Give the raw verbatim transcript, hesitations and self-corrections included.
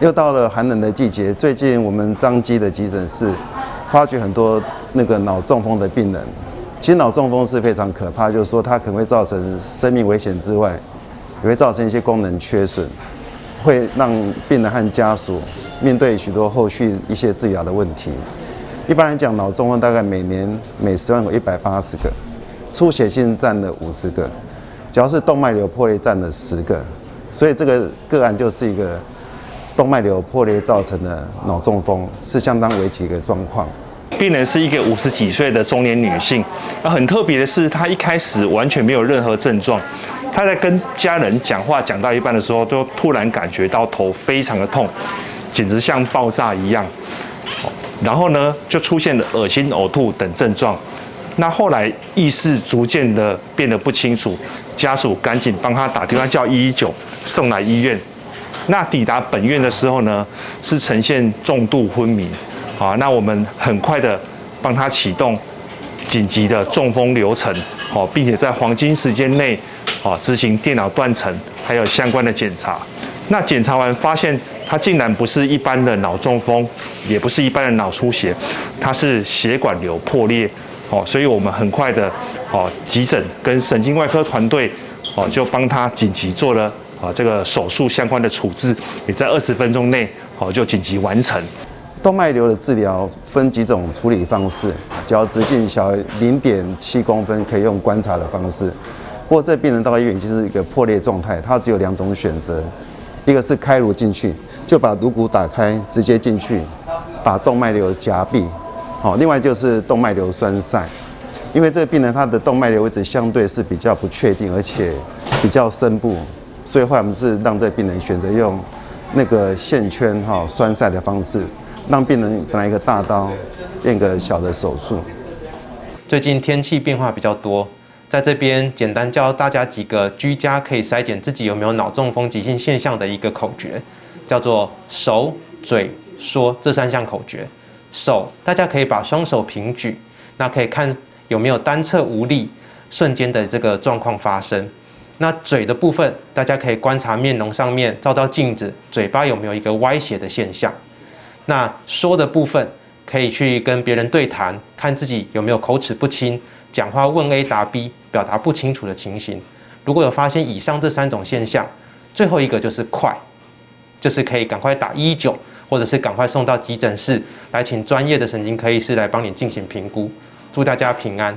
又到了寒冷的季节，最近我们彰基的急诊室发觉很多那个脑中风的病人。其实脑中风是非常可怕，就是说它可能会造成生命危险之外，也会造成一些功能缺损，会让病人和家属面对许多后续一些治疗的问题。一般来讲，脑中风大概每年每十万个一百八十个，出血性占了五十个，只要是动脉瘤破裂占了十个，所以这个个案就是一个。 动脉瘤破裂造成的脑中风是相当危急的状况。病人是一个五十几岁的中年女性，那很特别的是，她一开始完全没有任何症状。她在跟家人讲话讲到一半的时候，就突然感觉到头非常的痛，简直像爆炸一样。然后呢，就出现了恶心、呕吐等症状。那后来意识逐渐的变得不清楚，家属赶紧帮她打电话叫一一九送来医院。 那抵达本院的时候呢，是呈现重度昏迷，啊，那我们很快的帮他启动紧急的中风流程，哦，并且在黄金时间内，哦，执行电脑断层，还有相关的检查。那检查完发现，他竟然不是一般的脑中风，也不是一般的脑出血，他是血管瘤破裂，哦，所以我们很快的，哦，急诊跟神经外科团队，哦，就帮他紧急做了。 啊，这个手术相关的处置也在二十分钟内，哦，就紧急完成。动脉瘤的治疗分几种处理方式，只要直径小于零点七公分，可以用观察的方式。不过这病人到医院就是一个破裂状态，他只有两种选择，一个是开颅进去，就把颅骨打开，直接进去，把动脉瘤夹闭。好，另外就是动脉瘤栓塞，因为这个病人他的动脉瘤位置相对是比较不确定，而且比较深部。 所以后来我们是让这病人选择用那个线圈哈、哦、栓塞的方式，让病人本来一个大刀变个小的手术。最近天气变化比较多，在这边简单教大家几个居家可以筛检自己有没有脑中风急性现象的一个口诀，叫做手、嘴、说这三项口诀。手，大家可以把双手平举，那可以看有没有单侧无力瞬间的这个状况发生。 那嘴的部分，大家可以观察面容上面照照镜子，嘴巴有没有一个歪斜的现象。那说的部分，可以去跟别人对谈，看自己有没有口齿不清，讲话问 A 答 B， 表达不清楚的情形。如果有发现以上这三种现象，最后一个就是快，就是可以赶快打一一九，或者是赶快送到急诊室来，请专业的神经科医师来帮你进行评估。祝大家平安。